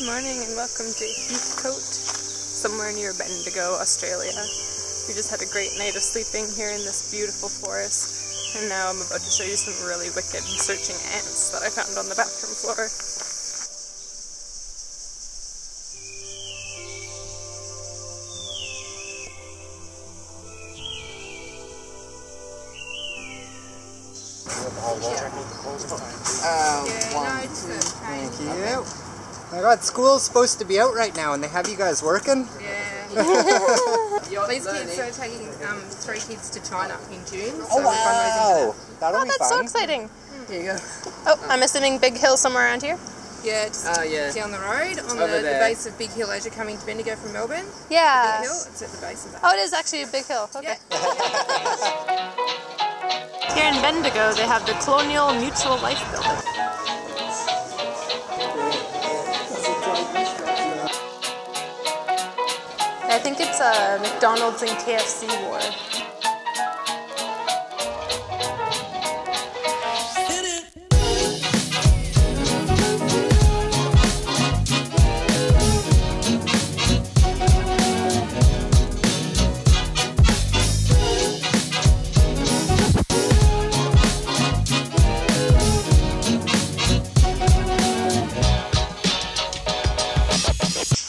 Good morning and welcome to Heathcote, somewhere near Bendigo, Australia. We just had a great night of sleeping here in this beautiful forest, and now I'm about to show you some really wicked searching ants that I found on the bathroom floor. Thank you. My God, school's supposed to be out right now, and they have you guys working? Yeah. These kids are taking three kids to China in June. So wow! That'll be fun. So exciting. Here you go. Oh, I'm assuming Big Hill somewhere around here? Yeah, just down the road, on the base of Big Hill as you're coming to Bendigo from Melbourne. Yeah. Big Hill, it's at the base of that. Oh, it is actually a Big Hill. Okay. Yeah. Here in Bendigo, they have the Colonial Mutual Life Building. I think it's a McDonald's and KFC war.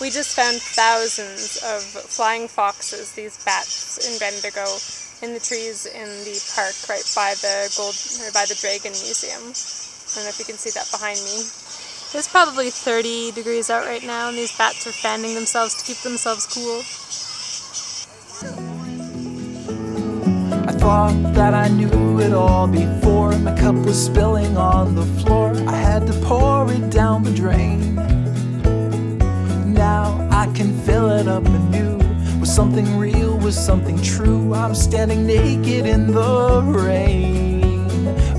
We just found thousands of flying foxes, these bats, in Bendigo, in the trees in the park right by the Dragon Museum. I don't know if you can see that behind me. It's probably 30 degrees out right now, and these bats are fanning themselves to keep themselves cool. I thought that I knew it all before. My cup was spilling on the floor. I had to pour it down the drain. Now I can fill it up anew with something real, with something true. I'm standing naked in the rain.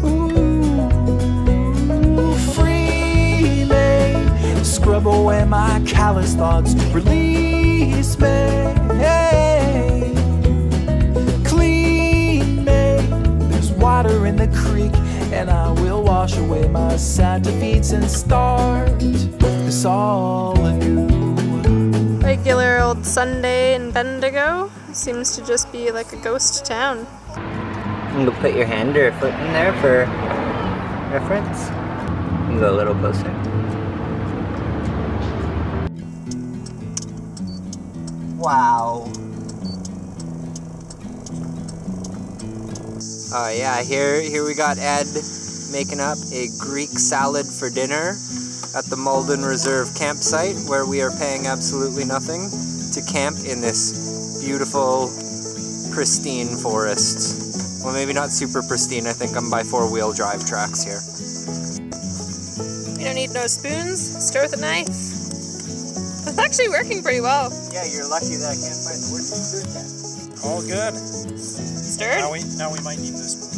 Ooh, free me, scrub away my callous thoughts, release me, clean me. There's water in the creek, and I will wash away my sad defeats and start this all anew. Regular old Sunday in Bendigo seems to just be like a ghost town. You can put your hand or your foot in there for reference. You can go a little closer. Wow. Oh yeah, here we got Ed making up a Greek salad for dinner at the Malden Reserve campsite, where we are paying absolutely nothing to camp in this beautiful, pristine forest. Well, maybe not super pristine, I think I'm by four-wheel drive tracks here. You don't need no spoons, stir with a knife. It's actually working pretty well. Yeah, you're lucky that I can't find the word food yet. All good. Stirred? Now we might need the spoon.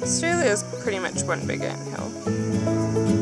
Australia is pretty much one big anthill.